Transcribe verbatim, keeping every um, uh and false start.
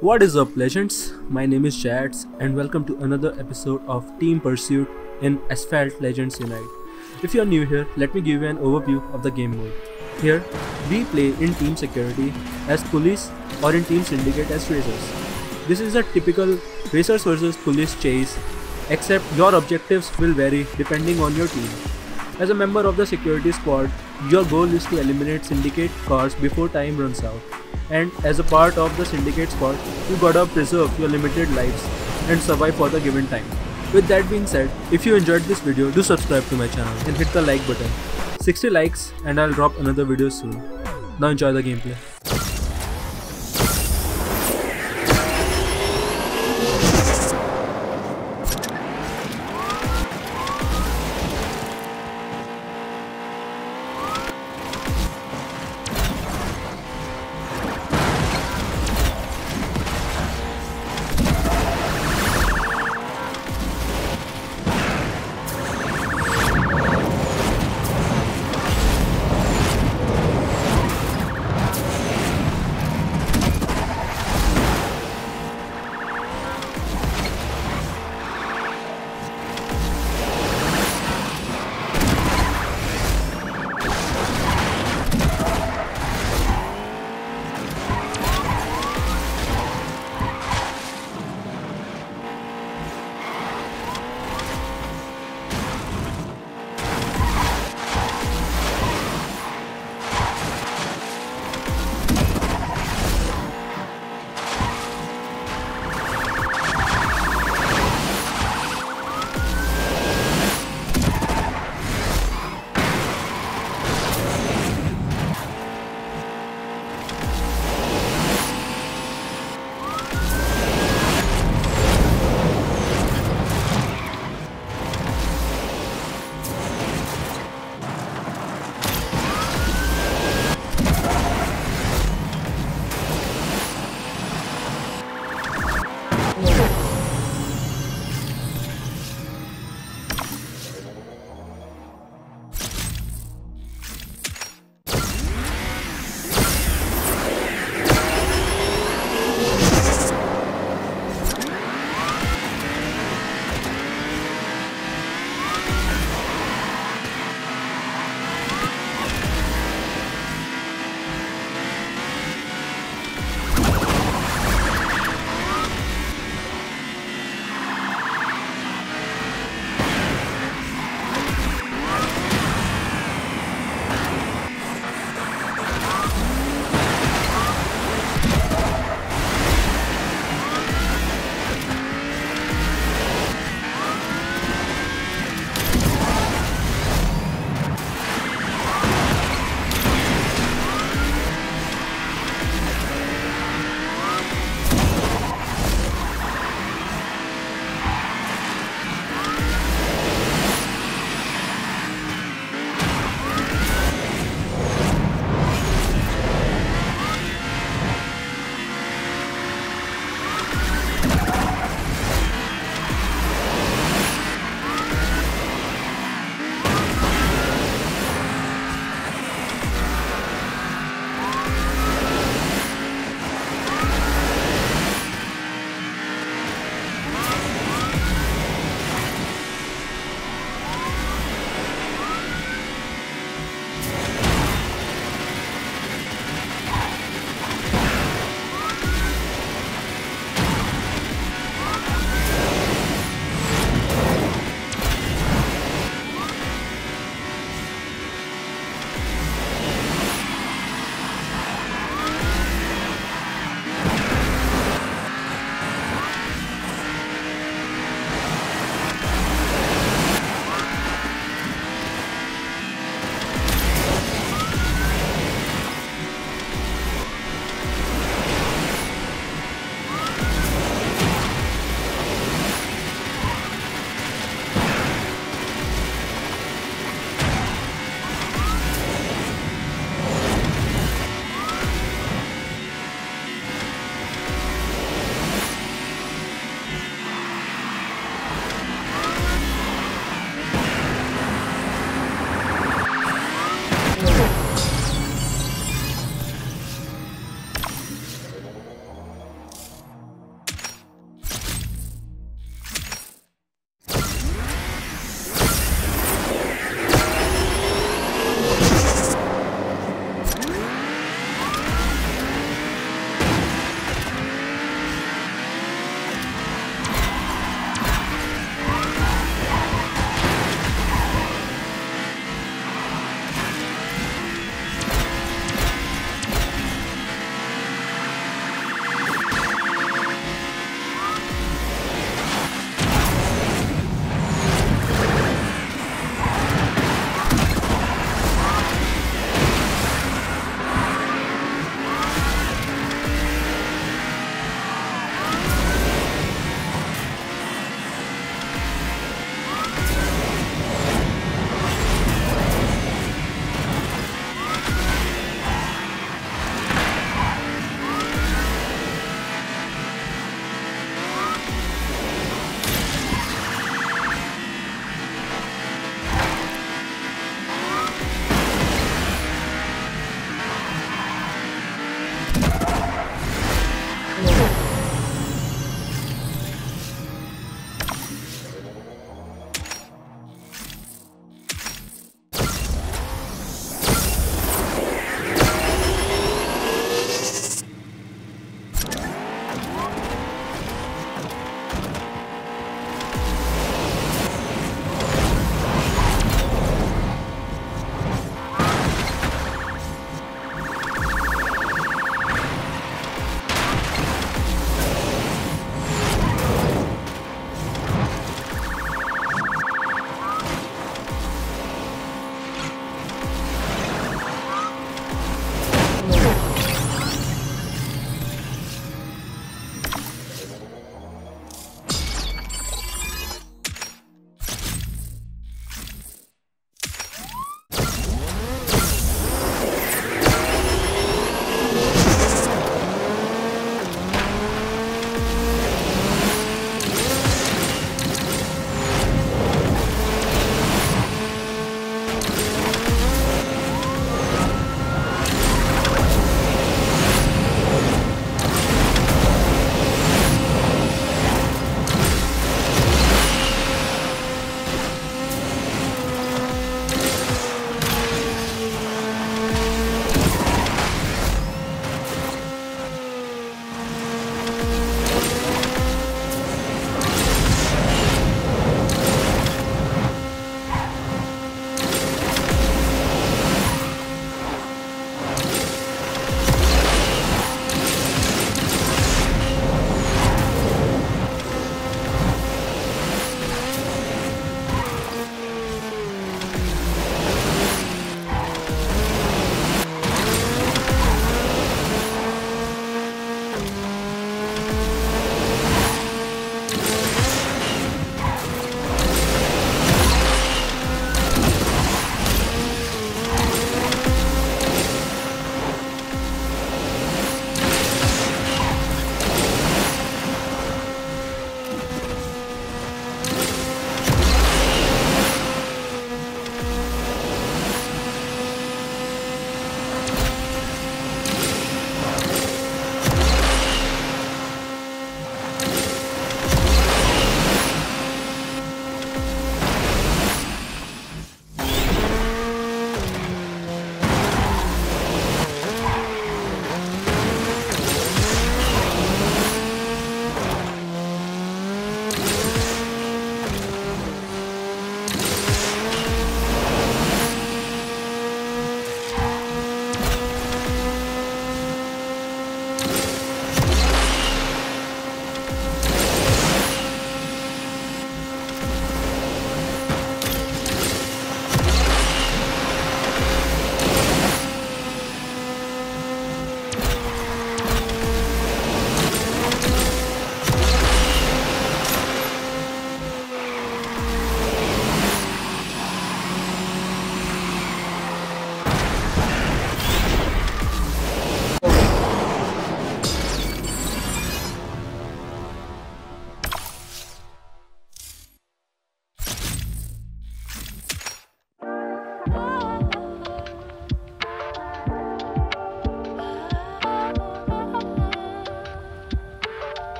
What is up, legends? My name is Jads and welcome to another episode of Team Pursuit in Asphalt Legends Unite. If you are new here, let me give you an overview of the game mode. Here, we play in Team Security as police or in Team Syndicate as racers. This is a typical racers versus police chase, except your objectives will vary depending on your team. As a member of the security squad, your goal is to eliminate syndicate cars before time runs out. And as a part of the syndicate squad, you gotta preserve your limited lives and survive for the given time. With that being said, if you enjoyed this video, do subscribe to my channel and hit the like button. sixty likes and I'll drop another video soon. Now enjoy the gameplay.